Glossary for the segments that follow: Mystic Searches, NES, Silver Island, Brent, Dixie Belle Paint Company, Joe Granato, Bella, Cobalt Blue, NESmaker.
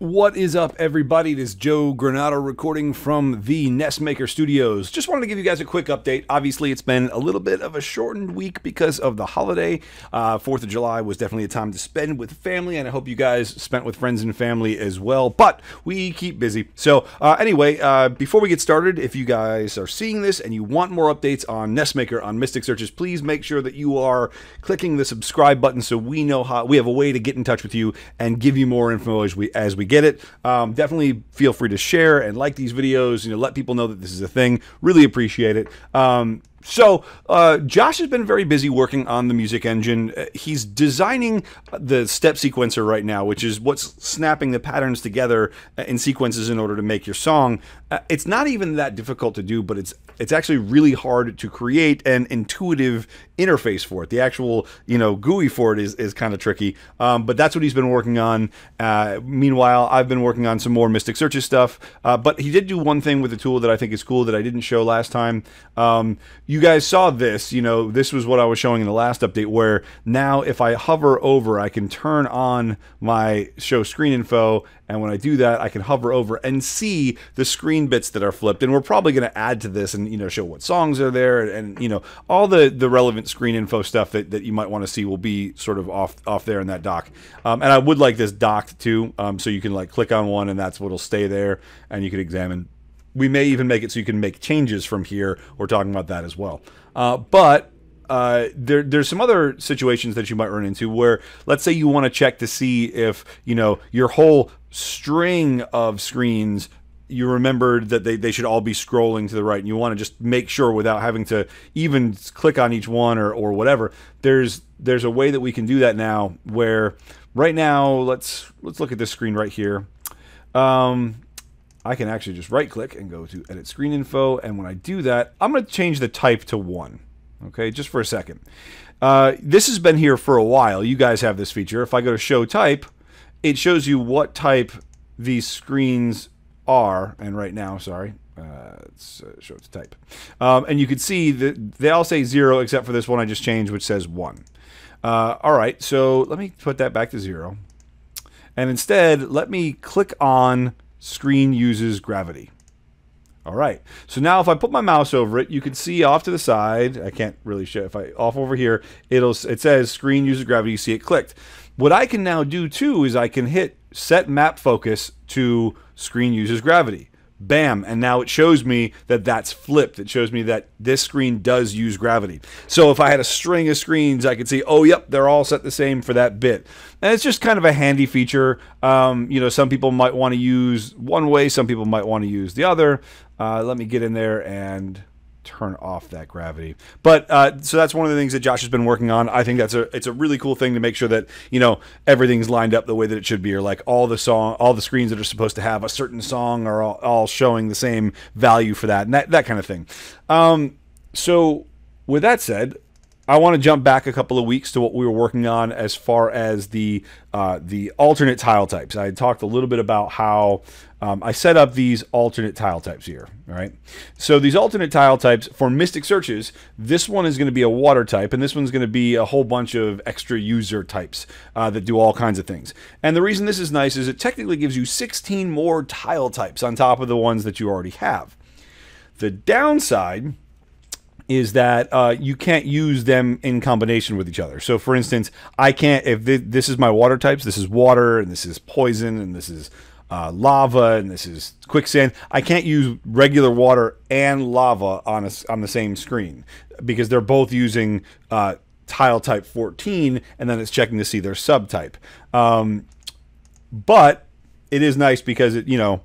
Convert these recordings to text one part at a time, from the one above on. What is up, everybody? This is Joe Granato recording from the NESmaker studios. Just wanted to give you guys a quick update. Obviously, it's been a little bit of a shortened week because of the holiday. 4th of July was definitely a time to spend with family, and I hope you guys spent with friends and family as well. But we keep busy. So anyway, before we get started, if you guys are seeing this and you want more updates on NESmaker, on Mystic Searches, please make sure that you are clicking the subscribe button so we know how we have a way to get in touch with you and give you more info as we get it. Definitely feel free to share and like these videos, you know, let people know that this is a thing. Really appreciate it. So Josh has been very busy working on the music engine. He's designing the step sequencer right now, which is what's snapping the patterns together in sequences in order to make your song. It's not even that difficult to do, but it's actually really hard to create an intuitive interface for it. The actual, you know, GUI for it is kind of tricky, but that's what he's been working on. Meanwhile, I've been working on some more Mystic Searches stuff, but he did do one thing with the tool that I think is cool that I didn't show last time. You guys saw this, you know, this was what I was showing in the last update, where now if I hover over, I can turn on my show screen info. And when I do that, I can hover over and see the screen bits that are flipped. And we're probably going to add to this and, you know, show what songs are there and you know, all the relevant screen info stuff that you might want to see will be sort of off there in that dock. And I would like this docked too. So you can like click on one and that's what'll stay there and you can examine. We may even make it so you can make changes from here. We're talking about that as well. But there's some other situations that you might run into where, let's say you want to check to see if, you know, your whole string of screens, you remembered that they should all be scrolling to the right, and you want to just make sure without having to even click on each one or whatever. There's a way that we can do that now, where right now, let's look at this screen right here. I can actually just right click and go to edit screen info. And when I do that, I'm going to change the type to 1. Okay, just for a second. This has been here for a while. You guys have this feature. If I go to show type, it shows you what type these screens are. And right now, sorry, let's show it to type. And you can see that they all say 0, except for this one I just changed, which says 1. All right, so let me put that back to 0. And instead, let me click on screen uses gravity. All right, so now if I put my mouse over it, you can see off to the side, I can't really show, if I off over here, it says screen uses gravity, you see it clicked. What I can now do too is I can hit set map focus to screen uses gravity. Bam, and now it shows me that that's flipped. It shows me that this screen does use gravity. So if I had a string of screens, I could see, oh, yep, they're all set the same for that bit. And it's just kind of a handy feature. You know, some people might want to use one way, some people might want to use the other. Let me get in there and turn off that gravity. But so that's one of the things that Josh has been working on. I think it's a really cool thing to make sure that, you know, everything's lined up the way that it should be, or like all the screens that are supposed to have a certain song are all showing the same value for that and that kind of thing. So with that said, I want to jump back a couple of weeks to what we were working on as far as the alternate tile types. I had talked a little bit about how I set up these alternate tile types here, all right? So these alternate tile types for Mystic Searches, this one is going to be a water type, and this one's going to be a whole bunch of extra user types that do all kinds of things. And the reason this is nice is it technically gives you 16 more tile types on top of the ones that you already have. The downside is that you can't use them in combination with each other. So for instance, I can't, if this is my water types, this is water, and this is poison, and this is lava, and this is quicksand. I can't use regular water and lava on the same screen because they're both using tile type 14, and then it's checking to see their subtype. But it is nice because it, you know,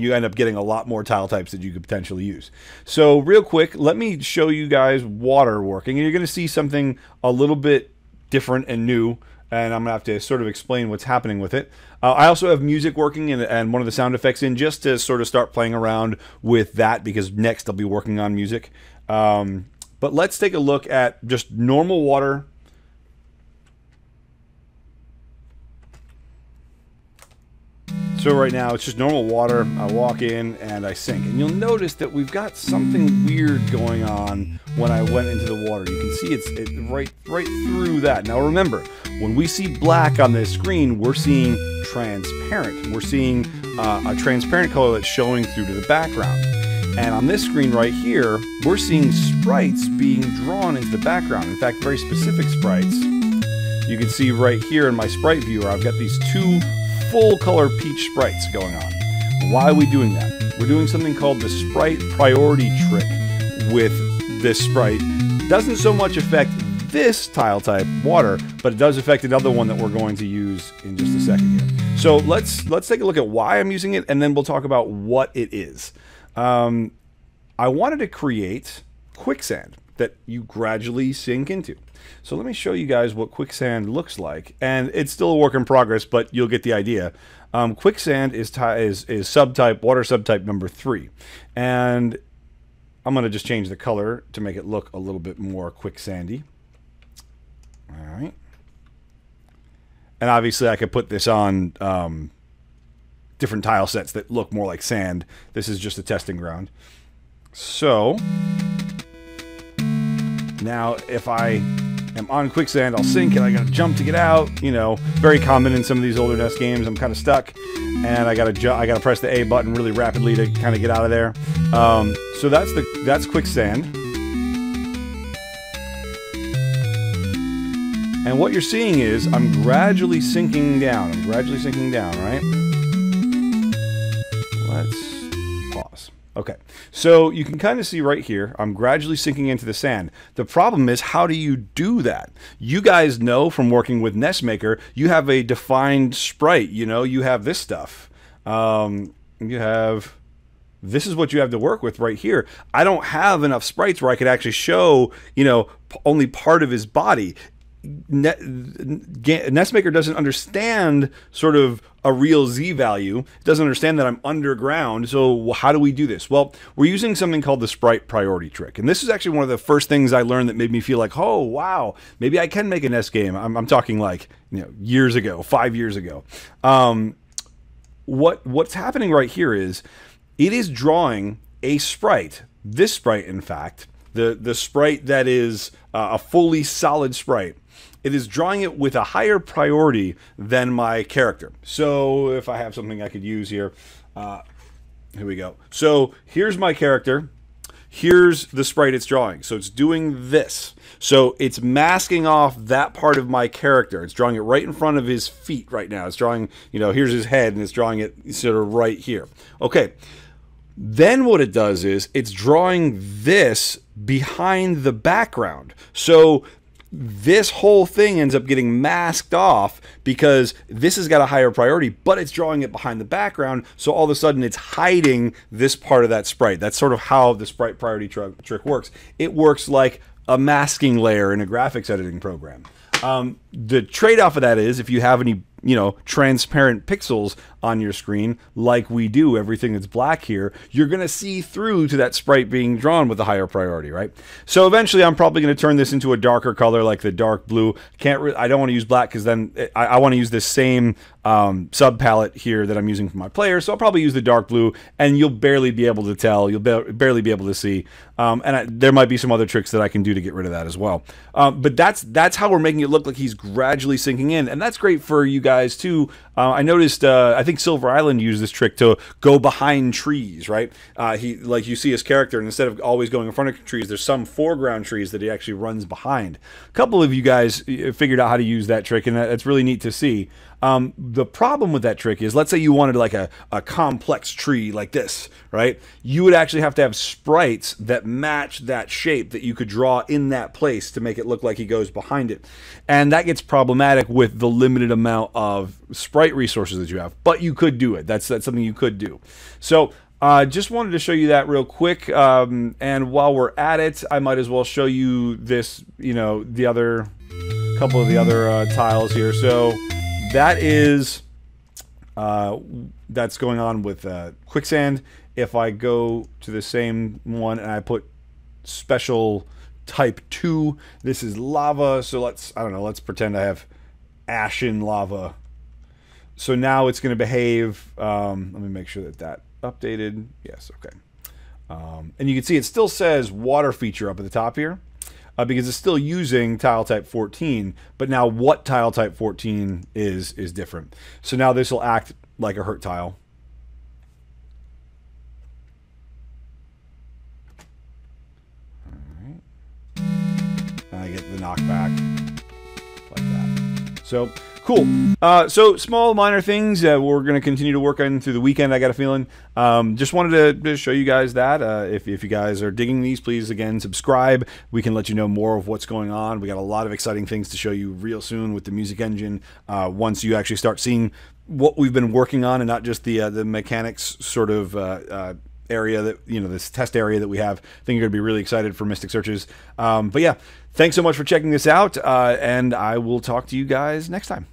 you end up getting a lot more tile types that you could potentially use. So real quick, let me show you guys water working. And you're going to see something a little bit different and new, and I'm going to have to sort of explain what's happening with it. I also have music working and one of the sound effects in just to sort of start playing around with that, because next I'll be working on music. But let's take a look at just normal water. So right now it's just normal water. I walk in and I sink, and you'll notice that we've got something weird going on when I went into the water. You can see it's right through that. Now remember, when we see black on this screen, we're seeing transparent. We're seeing a transparent color that's showing through to the background. And on this screen right here, we're seeing sprites being drawn into the background. In fact, very specific sprites. You can see right here in my sprite viewer, I've got these two full color peach sprites going on. Why are we doing that? We're doing something called the sprite priority trick with this sprite. It doesn't so much affect this tile type, water, but it does affect another one that we're going to use in just a second here. So let's take a look at why I'm using it, and then we'll talk about what it is. I wanted to create quicksand that you gradually sink into. So let me show you guys what quicksand looks like, and it's still a work in progress, but you'll get the idea. Quicksand is subtype, water subtype number 3, and I'm gonna just change the color to make it look a little bit more quicksandy. All right, and obviously I could put this on different tile sets that look more like sand. This is just a testing ground. So now if I am on quicksand, I'll sink and I gotta jump to get out, you know, very common in some of these older NES games. I'm kind of stuck and I gotta press the A button really rapidly to kind of get out of there. So that's quicksand. And what you're seeing is I'm gradually sinking down. I'm gradually sinking down, right? Let's pause. Okay, so you can kind of see right here, I'm gradually sinking into the sand. The problem is, how do you do that? You guys know from working with NESmaker, you have a defined sprite, you know, you have this stuff. You have, this is what you have to work with right here. I don't have enough sprites where I could actually show, you know, only part of his body. NESmaker doesn't understand sort of a real Z value. It doesn't understand that I'm underground. So how do we do this? Well, we're using something called the sprite priority trick. And this is actually one of the first things I learned that made me feel like, oh, wow, maybe I can make a NES game. I'm talking like, you know, years ago, 5 years ago. What's happening right here is it is drawing a sprite, this sprite, in fact, the sprite that is a fully solid sprite. It is drawing it with a higher priority than my character. So if I have something I could use here, here we go. So here's my character. Here's the sprite it's drawing. So it's doing this. So it's masking off that part of my character. It's drawing it right in front of his feet right now. It's drawing, you know, here's his head, and it's drawing it sort of right here. Okay. Then what it does is it's drawing this behind the background. So this whole thing ends up getting masked off because this has got a higher priority, but it's drawing it behind the background. So all of a sudden it's hiding this part of that sprite. That's sort of how the sprite priority trick works. It works like a masking layer in a graphics editing program. The trade-off of that is if you have any, you know, transparent pixels on your screen, like we do, everything that's black here, you're going to see through to that sprite being drawn with a higher priority, right? So eventually I'm probably going to turn this into a darker color, like the dark blue. I don't want to use black because then I want to use this same sub palette here that I'm using for my player. So I'll probably use the dark blue, and you'll barely be able to tell. You'll barely be able to see. There might be some other tricks that I can do to get rid of that as well. But that's how we're making it look like he's gradually sinking in. And that's great for you guys too. I noticed, I think Silver Island used this trick to go behind trees, right? Like you see his character, and instead of always going in front of trees, there's some foreground trees that he actually runs behind. A couple of you guys figured out how to use that trick, and that's really neat to see. The problem with that trick is, let's say you wanted like a complex tree like this, right? You would actually have to have sprites that match that shape that you could draw in that place to make it look like he goes behind it. And that gets problematic with the limited amount of sprite resources that you have, but you could do it. That's something you could do. So just wanted to show you that real quick. And while we're at it, I might as well show you this, you know, the other couple of the other tiles here. So that is, that's going on with quicksand. If I go to the same one and I put special type 2, this is lava. So let's, I don't know, let's pretend I have ashen lava. So now it's going to behave. Let me make sure that that updated. Yes, okay. And you can see it still says water feature up at the top here because it's still using tile type 14. But now what tile type 14 is different. So now this will act like a hurt tile. I get the knockback like that. So cool. So small minor things we're going to continue to work on through the weekend. I got a feeling. Just wanted to show you guys that. If you guys are digging these, please again subscribe. We can let you know more of what's going on. We got a lot of exciting things to show you real soon with the music engine. Once you actually start seeing what we've been working on, and not just the mechanics sort of. Area that, you know, this test area that we have. I think you're gonna be really excited for Mystic Searches. But yeah, thanks so much for checking this out, and I will talk to you guys next time.